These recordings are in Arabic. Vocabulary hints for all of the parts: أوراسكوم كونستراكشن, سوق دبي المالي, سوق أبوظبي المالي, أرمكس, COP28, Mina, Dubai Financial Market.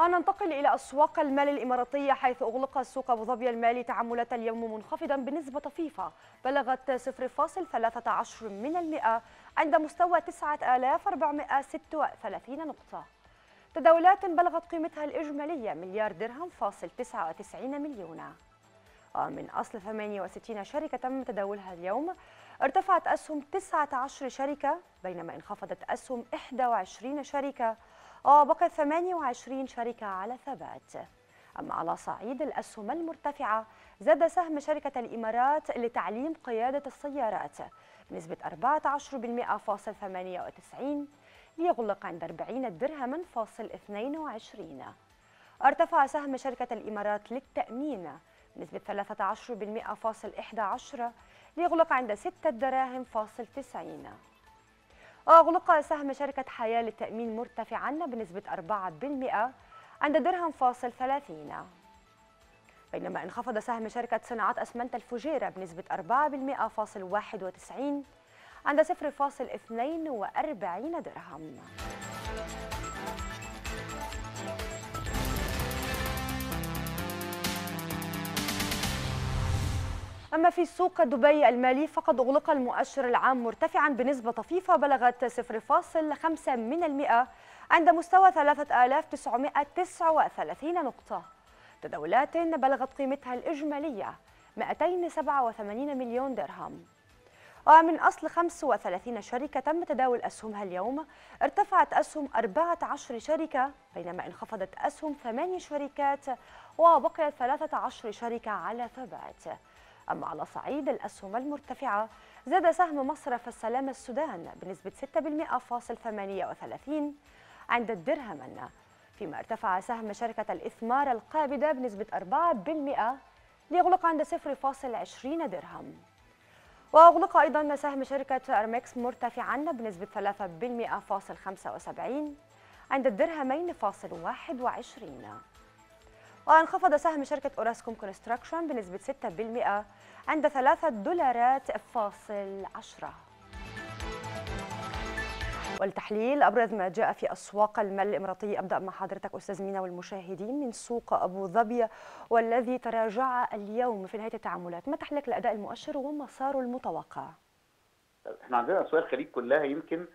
ننتقل إلى أسواق المال الإماراتية، حيث أغلق سوق أبو ظبي المالي تعاملات اليوم منخفضا بنسبة طفيفة بلغت 0.13% عند مستوى 9436 نقطة. تداولات بلغت قيمتها الإجمالية 1,000,000,000 درهم. ومن أصل 68 شركة تم تداولها اليوم، ارتفعت أسهم 19 شركة، بينما انخفضت أسهم 21 شركة، وبقت 28 شركة على ثبات. أما على صعيد الأسهم المرتفعة، زاد سهم شركة الإمارات لتعليم قيادة السيارات بنسبة 14.98 ليغلق عند 40 درهما فاصل 22. ارتفع سهم شركة الإمارات للتأمين بنسبة 13.11 ليغلق عند 6 دراهم فاصل 90. أغلق سهم شركة حياة للتأمين مرتفعاً بنسبة 4% عند درهم فاصل 30، بينما انخفض سهم شركة صناعة أسمنت الفجيرة بنسبة 4.91 عند 0.42 درهم. أما في سوق دبي المالي، فقد أغلق المؤشر العام مرتفعاً بنسبة طفيفة بلغت 0.5% عند مستوى 3939 نقطة. تداولات بلغت قيمتها الإجمالية 287 مليون درهم. ومن أصل 35 شركة تم تداول أسهمها اليوم، ارتفعت أسهم 14 شركة، بينما انخفضت أسهم 8 شركات وبقيت 13 شركة على ثبات. أما على صعيد الأسهم المرتفعة، زاد سهم مصرف السلام السودان بنسبة 6.38 عند الدرهم، فيما ارتفع سهم شركة الإثمار القابضة بنسبة 4% ليغلق عند 0.20 درهم. وأغلق أيضا سهم شركة أرمكس مرتفعا بنسبة 3.75 عند 2.21 درهم. وانخفض سهم شركة أوراسكوم كونستراكشن بنسبة 6% عند 3 دولارات فاصل 10. والتحليل أبرز ما جاء في أسواق المال الإماراتي، أبدأ مع حضرتك أستاذ مينا والمشاهدين من سوق أبو ظبي والذي تراجع اليوم في نهاية التعاملات. ما تحليلك لأداء المؤشر ومساره المتوقع؟ احنا عندنا أسواق الخليج كلها يمكن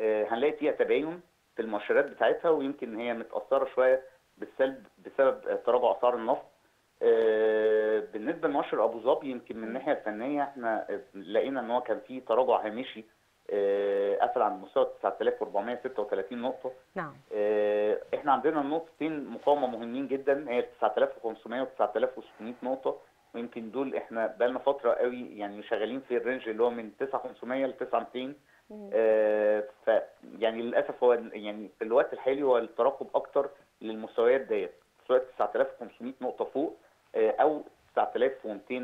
هنلاقي فيها تباين في المؤشرات بتاعتها، ويمكن هي متأثرة شوية بالسلب بسبب تراجع اسعار النفط. بالنسبه لمؤشر ابو ظبي، يمكن من الناحيه الفنيه احنا لقينا ان هو كان فيه تراجع هامشي، قفل عند مستوى 9436 نقطه. نعم. احنا عندنا نقطتين مقاومه مهمين جدا، هي 9500 و 9600 نقطه، ويمكن دول احنا بقالنا فتره قوي يعني شغالين في الرينج اللي هو من 9500 ل 9200. ف يعني للاسف هو يعني في الوقت الحالي هو الترقب اكتر للمستويات ديت، سواء 9500 نقطه فوق او 9200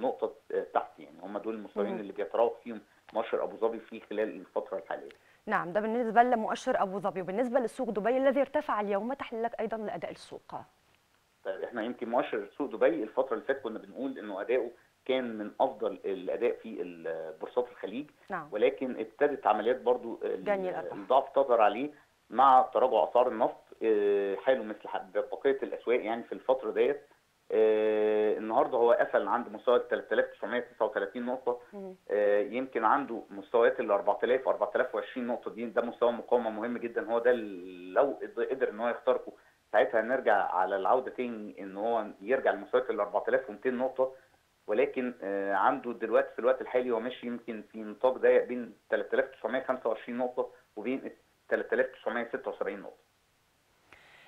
نقطه تحت، يعني هم دول المستويين اللي بيتراوح فيهم مؤشر ابو ظبي في خلال الفتره الحاليه. نعم، ده بالنسبه لمؤشر ابو ظبي. وبالنسبه لسوق دبي الذي ارتفع اليوم، تحليلك ايضا لاداء السوق؟ طيب احنا يمكن مؤشر سوق دبي الفتره اللي فاتت كنا بنقول انه اداؤه كان من افضل الاداء في البورصات الخليج. نعم. ولكن ابتدت عمليات برضو الضعف تظهر عليه مع تراجع اسعار النفط، حاله مثل بقيه الاسواق يعني في الفتره ديت. النهارده هو قفل عند مستوى 3939 نقطه، يمكن عنده مستويات ال 4000 4020 نقطه دي، ده مستوى مقاومه مهم جدا، هو ده لو قدر ان هو يخترقه ساعتها هنرجع على العوده تاني ان هو يرجع لمستويات ال 4200 نقطه. ولكن عنده دلوقتي في الوقت الحالي هو ماشي يمكن في نطاق ضيق بين 3925 نقطه وبين 3976 نقطه.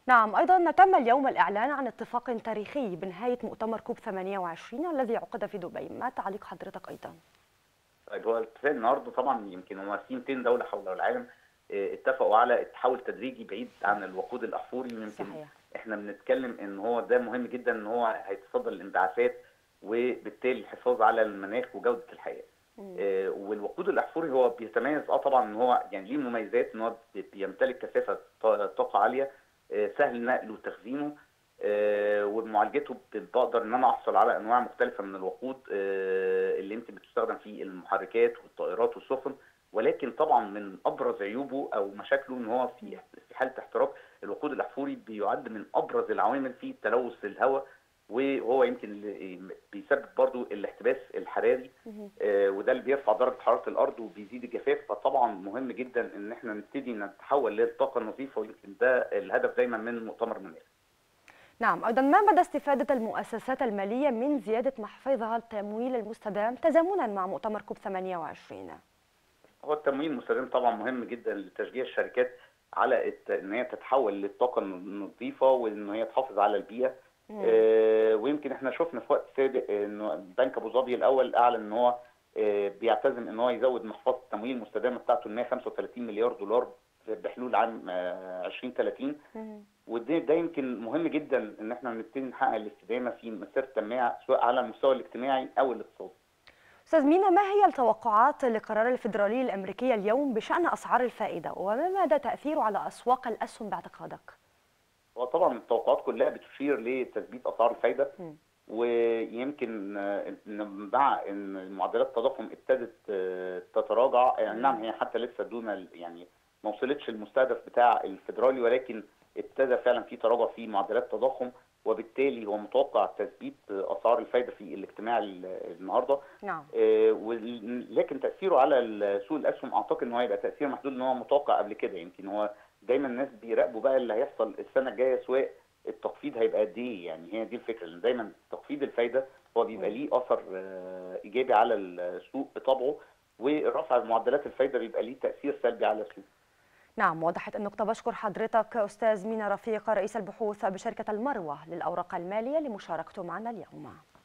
نعم، أيضا تم اليوم الإعلان عن اتفاق تاريخي بنهاية مؤتمر كوب 28 الذي عقد في دبي، ما تعليق حضرتك أيضا؟ طيب هو الاتفاق النهارده طبعا يمكن هم 200 دولة حول العالم اتفقوا على التحول التدريجي بعيد عن الوقود الأحفوري. يمكن صحيح. احنا بنتكلم إن هو ده مهم جدا، إن هو هيتصدر الانبعاثات وبالتالي الحفاظ على المناخ وجودة الحياة. والوقود الأحفوري هو بيتميز طبعا إن هو يعني ليه مميزات، إن هو بيمتلك كثافة طاقة عالية، سهل نقله وتخزينه، ومعالجته بقدر ان انا احصل على انواع مختلفه من الوقود اللي يمكن بتستخدم في المحركات والطائرات والسفن. ولكن طبعا من ابرز عيوبه او مشاكله ان هو في حاله احتراق الوقود الاحفوري بيعد من ابرز العوامل في تلوث الهواء، وهو يمكن اللي بيسبب برضو الاحتباس الحراري وده اللي بيرفع درجه حراره الارض وبيزيد الجفاف. فطبعا مهم جدا ان احنا نبتدي نتحول للطاقه النظيفه، ويمكن ده الهدف دايما من مؤتمر مونير. نعم، ايضا ما مدى استفاده المؤسسات الماليه من زياده محفظها التمويل المستدام تزامنا مع مؤتمر كوب 28؟ هو التمويل المستدام طبعا مهم جدا لتشجيع الشركات على ان هي تتحول للطاقه النظيفه وان هي تحافظ على البيئه. ويمكن احنا شفنا في وقت سابق انه بنك ابو ظبي الاول اعلن ان هو بيعتزم ان هو يزود محفظه التمويل المستدامه بتاعته ل 135 مليار دولار بحلول عام 2030. وده يمكن مهم جدا ان احنا نبتدي نحقق الاستدامه في مسيره التنميه سواء على المستوى الاجتماعي او الاقتصادي. استاذ مينا، ما هي التوقعات لقرار الفيدرالي الامريكي اليوم بشان اسعار الفائده وما مدى تاثيره على اسواق الاسهم باعتقادك؟ وطبعا التوقعات كلها بتشير لتثبيت اسعار الفائده، ويمكن مع ان معدلات التضخم ابتدت تتراجع، يعني نعم هي حتى لسه دون يعني ما وصلتش المستهدف بتاع الفيدرالي، ولكن ابتدى فعلا في تراجع في معدلات التضخم، وبالتالي هو متوقع تثبيت اسعار الفائده في الاجتماع النهارده. نعم. لكن تاثيره على سوق الاسهم اعتقد ان هو هيبقى تاثير محدود، ان هو متوقع قبل كده. يمكن هو دايما الناس بيراقبوا بقى اللي هيحصل السنه الجايه سواء التخفيض هيبقى قد ايه، يعني هي دي الفكره، لان دايما تخفيض الفايده هو بيبقى ليه اثر ايجابي على السوق بطبعه، ورفع معدلات الفايده بيبقى ليه تاثير سلبي على السوق. نعم، وضحت النقطه. بشكر حضرتك استاذ مينا رفيق رئيس البحوث بشركه المروه للاوراق الماليه لمشاركته معنا اليوم.